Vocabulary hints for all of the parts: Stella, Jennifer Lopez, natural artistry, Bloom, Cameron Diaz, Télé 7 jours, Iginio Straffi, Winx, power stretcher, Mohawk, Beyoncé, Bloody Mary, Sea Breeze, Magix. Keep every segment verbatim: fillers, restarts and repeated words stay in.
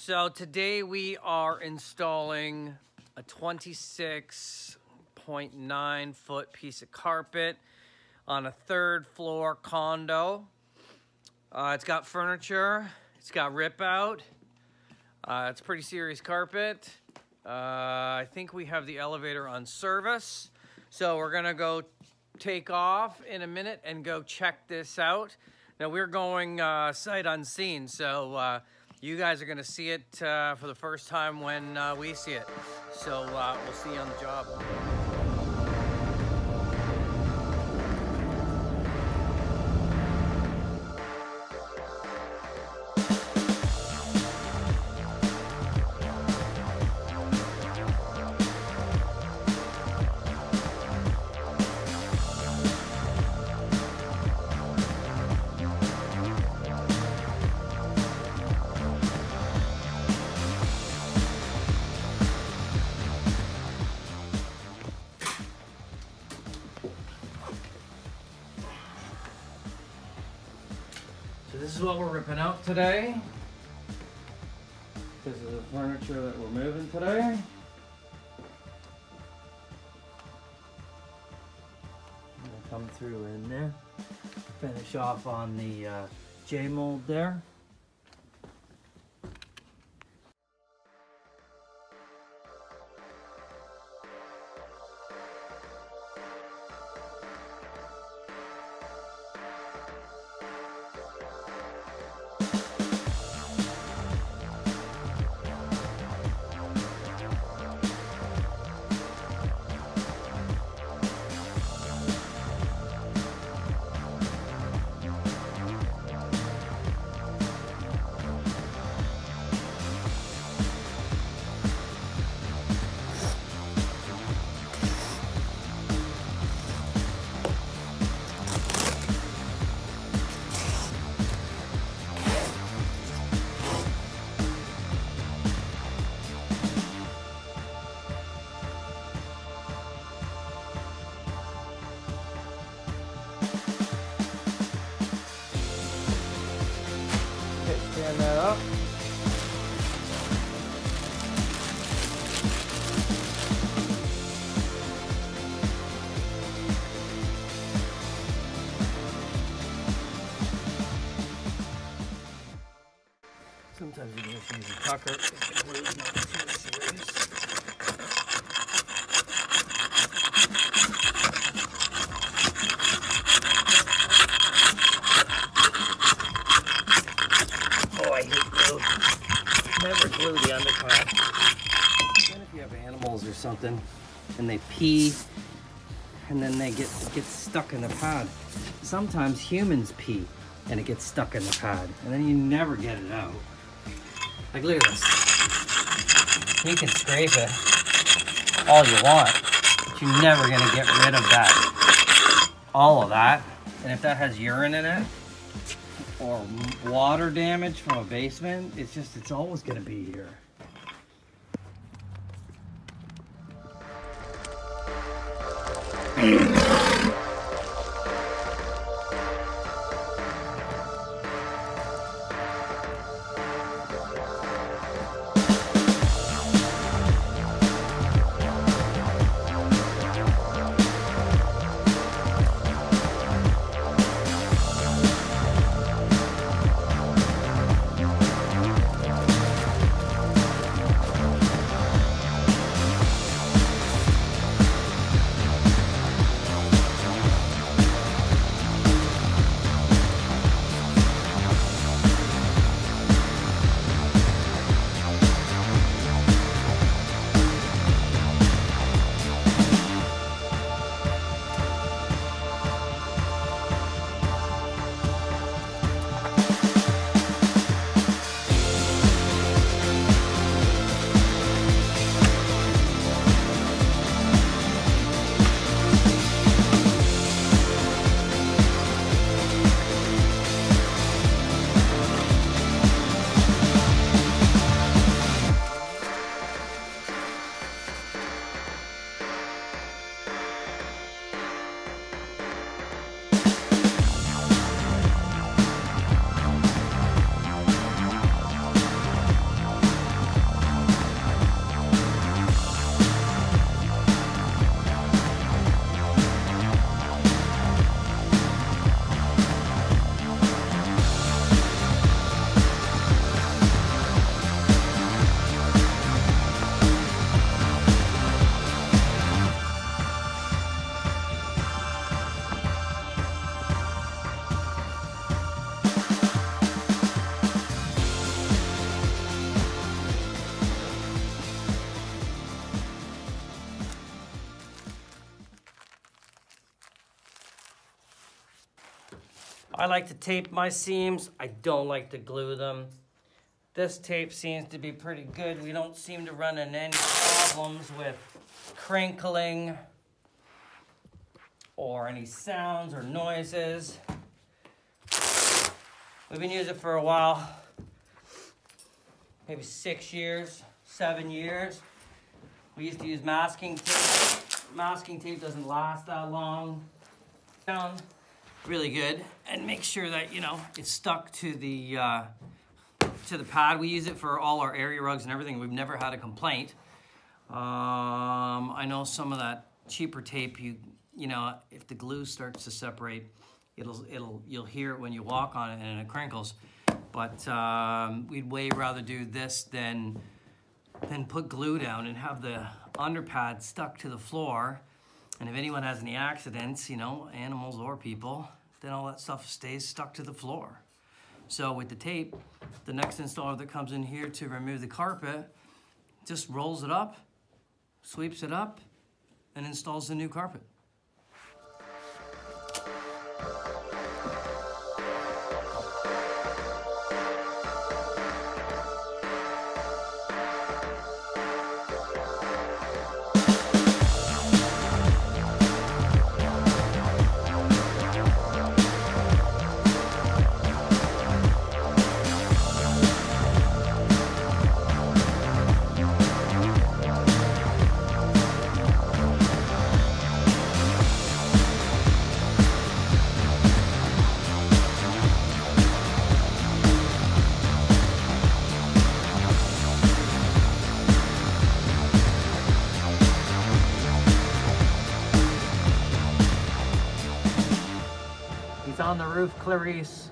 So today we are installing a twenty-six point nine foot piece of carpet on a third floor condo. Uh, it's got furniture, it's got rip out, uh, it's pretty serious carpet. Uh, I think we have the elevator on service. So we're gonna go take off in a minute and go check this out. Now we're going uh, sight unseen, so uh, you guys are gonna see it uh, for the first time when uh, we see it. So uh, we'll see you on the job. This is what we're ripping out today. This is the furniture that we're moving today. I'm gonna come through in there. Finish off on the uh, J mold there. That up. Sometimes you do things in pucker. It's not too serious. Never glue the underclass. Even if you have animals or something, and they pee, and then they get get stuck in the pad. Sometimes humans pee, and it gets stuck in the pad, and then you never get it out. Like look at this. You can scrape it all you want, but you're never gonna get rid of that. All of that, and if that has urine in it, or water damage from a basement, it's just, it's always gonna be here. I like to tape my seams. I don't like to glue them. This tape seems to be pretty good. We don't seem to run into any problems with crinkling or any sounds or noises. We've been using it for a while, maybe six years, seven years. We used to use masking tape. Masking tape doesn't last that long. Down really good, and make sure that you know it's stuck to the uh, to the pad. We use it for all our area rugs and everything. We've never had a complaint. Um, I know some of that cheaper tape, you you know, if the glue starts to separate, it'll it'll you'll hear it when you walk on it and it crinkles. But um, we'd way rather do this than than put glue down and have the underpad stuck to the floor. And if anyone has any accidents, you know, animals or people, then all that stuff stays stuck to the floor. So with the tape, the next installer that comes in here to remove the carpet just rolls it up, sweeps it up, and installs the new carpet. On the roof, Clarice.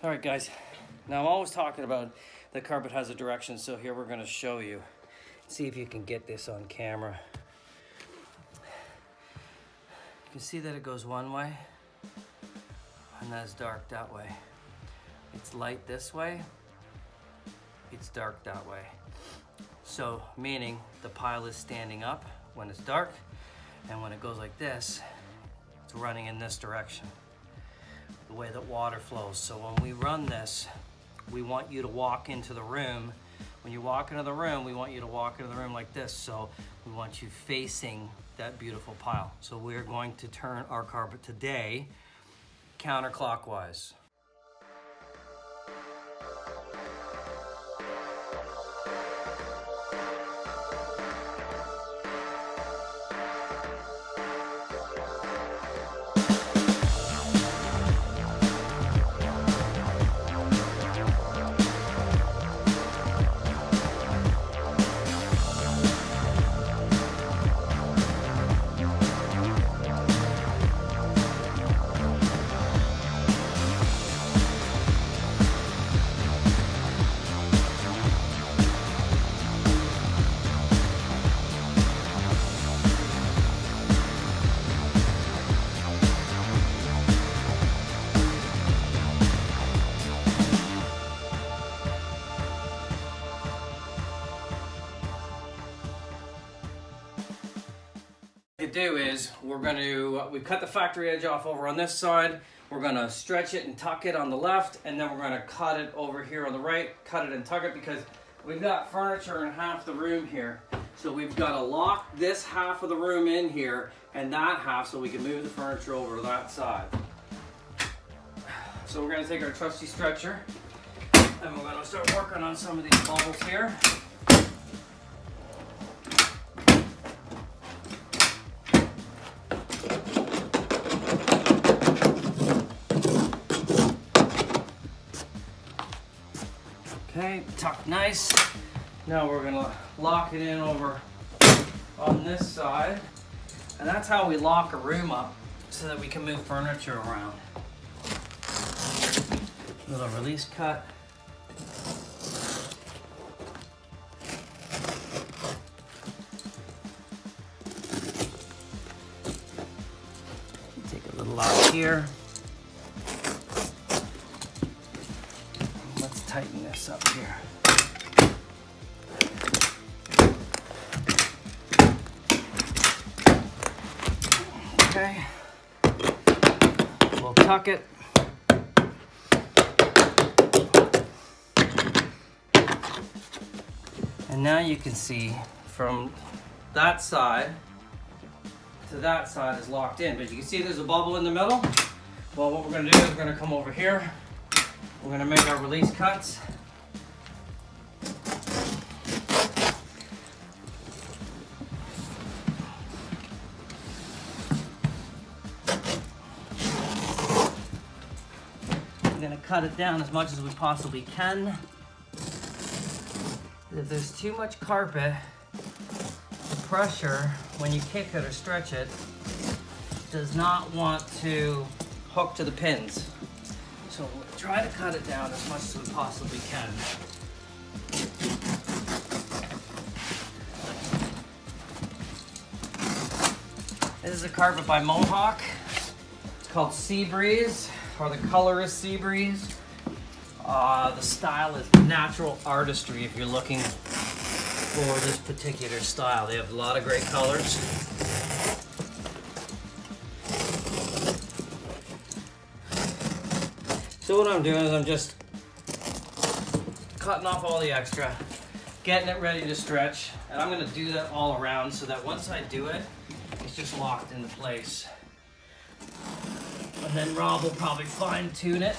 All right, guys. Now, I'm always talking about the carpet has a direction, so here we're going to show you. See if you can get this on camera. You can see that it goes one way, and that's dark that way. It's light this way, it's dark that way. So, meaning the pile is standing up when it's dark, and when it goes like this, it's running in this direction, the way that water flows. So when we run this, we want you to walk into the room. When you walk into the room, we want you to walk into the room like this. So we want you facing that beautiful pile. So we're going to turn our carpet today counterclockwise. Do is we're going to we cut the factory edge off over on this side. We're going to stretch it and tuck it on the left, and then we're going to cut it over here on the right, cut it and tuck it, because we've got furniture in half the room here. So we've got to lock this half of the room in here and that half so we can move the furniture over to that side. So we're going to take our trusty stretcher and we're going to start working on some of these bubbles here. Okay, tucked nice. Now we're gonna lock it in over on this side. And that's how we lock a room up so that we can move furniture around. Little release cut. a little out here. Let's tighten this up here. Okay, we'll tuck it. And now you can see from that side to that side is locked in, but you can see there's a bubble in the middle. Well, what we're gonna do is we're gonna come over here. We're gonna make our release cuts. Cut it down as much as we possibly can. If there's too much carpet, the pressure when you kick it or stretch it does not want to hook to the pins. So we'll try to cut it down as much as we possibly can. This is a carpet by Mohawk. It's called Sea Breeze. Or the color is Sea Breeze. Uh, the style is Natural Artistry if you're looking for this particular style. They have a lot of great colors. So what I'm doing is I'm just cutting off all the extra, getting it ready to stretch, and I'm gonna do that all around so that once I do it, it's just locked into place. And then Rob will probably fine tune it.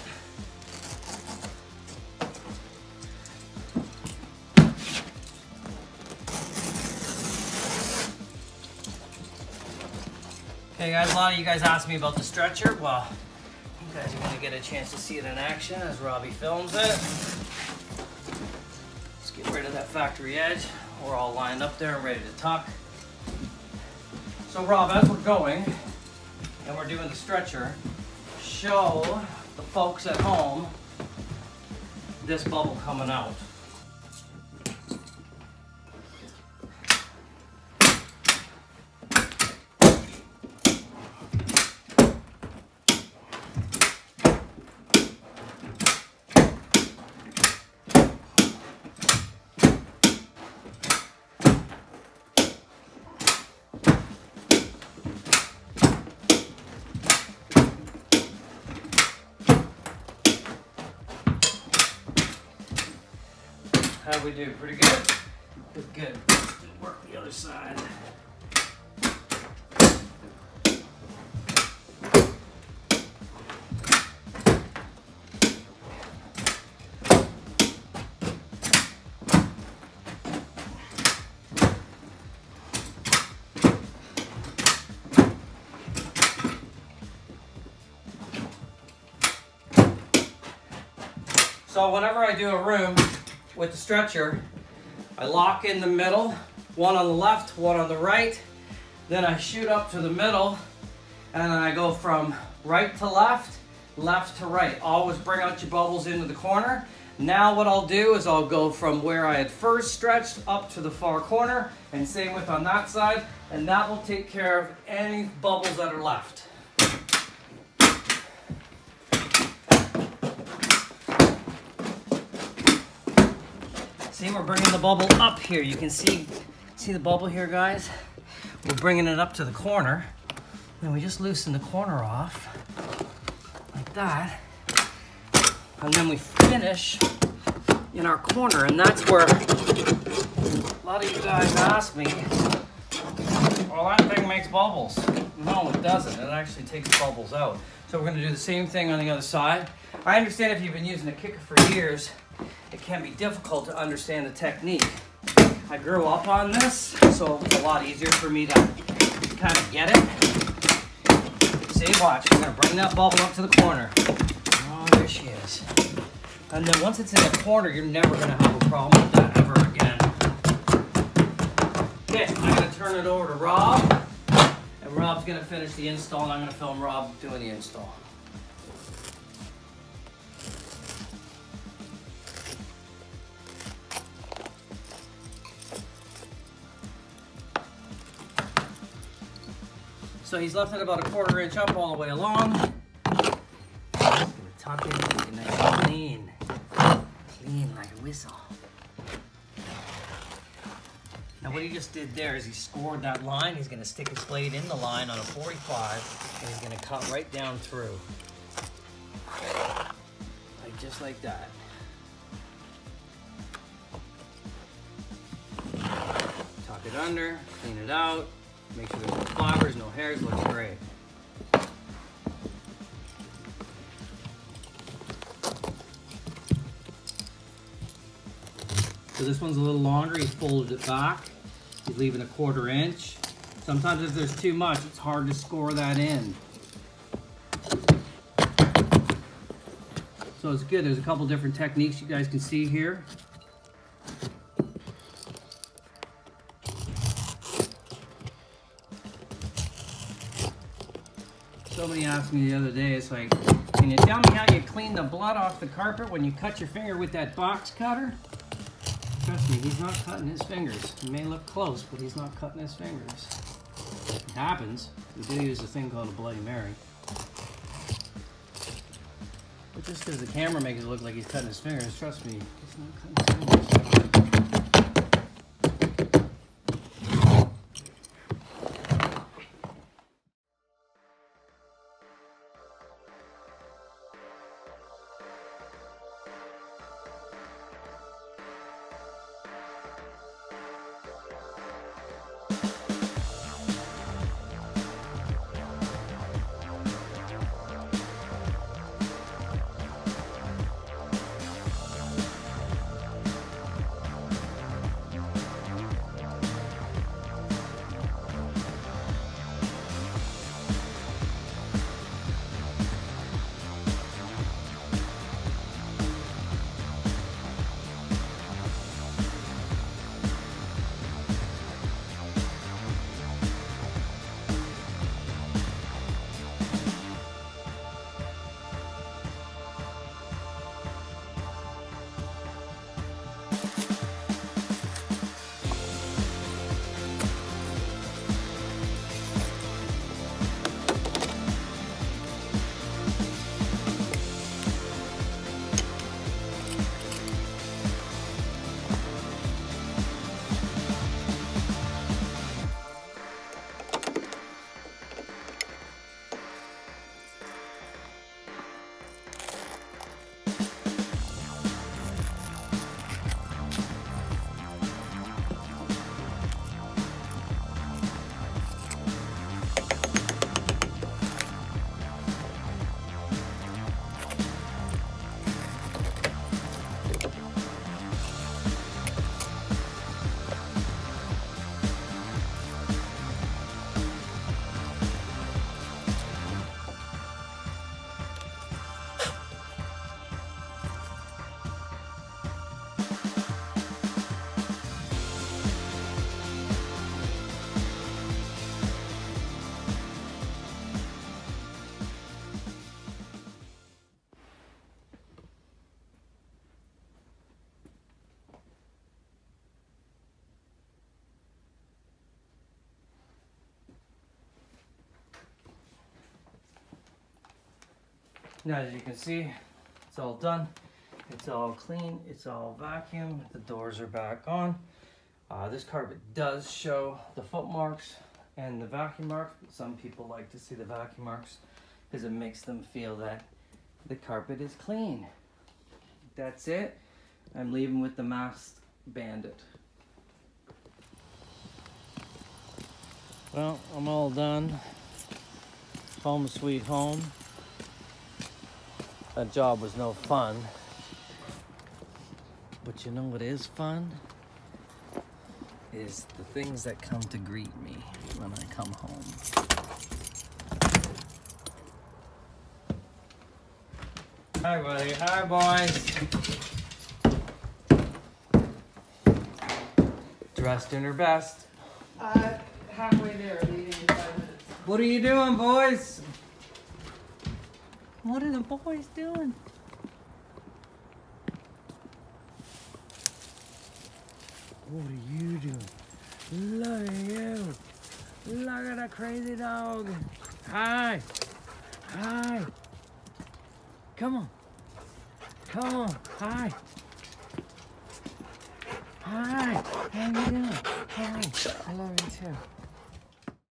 Okay guys, a lot of you guys asked me about the stretcher. Well, you guys are gonna get a chance to see it in action as Robbie films it. Let's get rid of that factory edge. We're all lined up there and ready to tuck. So Rob, as we're going, and we're doing the stretcher, show the folks at home this bubble coming out. How'd we do? Pretty good? Good, good. Let's work the other side. So whenever I do a room, with the stretcher, I lock in the middle, one on the left, one on the right, then I shoot up to the middle, and then I go from right to left, left to right. Always bring out your bubbles into the corner. Now what I'll do is I'll go from where I had first stretched up to the far corner, and same with on that side, and that will take care of any bubbles that are left. See, we're bringing the bubble up here. You can see, see the bubble here, guys? We're bringing it up to the corner. Then we just loosen the corner off, like that. And then we finish in our corner, and that's where a lot of you guys ask me, well, that thing makes bubbles. No, it doesn't. It actually takes bubbles out. So we're gonna do the same thing on the other side. I understand if you've been using a kicker for years, it can be difficult to understand the technique. I grew up on this, so it's a lot easier for me to kind of get it. See, watch, I'm gonna bring that bubble up to the corner. Oh, there she is. And then once it's in the corner, you're never gonna have a problem with that ever again. Okay, I'm gonna turn it over to Rob, and Rob's gonna finish the install, and I'm gonna film Rob doing the install. So he's left it about a quarter inch up all the way along. Just gonna tuck it in nice and clean. Clean like a whistle. Now what he just did there is he scored that line. He's gonna stick his blade in the line on a forty-five and he's gonna cut right down through. Like just like that. Tuck it under, clean it out. Make sure there's no flowers, no hairs, looks great. So this one's a little longer, he's folded it back. He's leaving a quarter inch. Sometimes if there's too much, it's hard to score that in. So it's good, there's a couple different techniques you guys can see here. Somebody asked me the other day, it's like, can you tell me how you clean the blood off the carpet when you cut your finger with that box cutter? Trust me, he's not cutting his fingers. It may look close, but he's not cutting his fingers. It happens. We do use a thing called a Bloody Mary. But just because the camera makes it look like he's cutting his fingers, trust me, he's not cutting his fingers. Now, as you can see, it's all done. It's all clean. It's all vacuumed. The doors are back on. Uh, this carpet does show the foot marks and the vacuum marks. Some people like to see the vacuum marks because it makes them feel that the carpet is clean. That's it. I'm leaving with the masked bandit. Well, I'm all done. Home sweet home. That job was no fun, but you know what is fun? Is the things that come to greet me when I come home. Hi buddy, hi boys. Dressed in her best. Uh, halfway there, leaving in five minutes. What are you doing, boys? What are the boys doing? What are you doing? Look at you. Look at the crazy dog. Hi. Hi. Come on. Come on. Hi. Hi. How you doing? Hi. I love you too.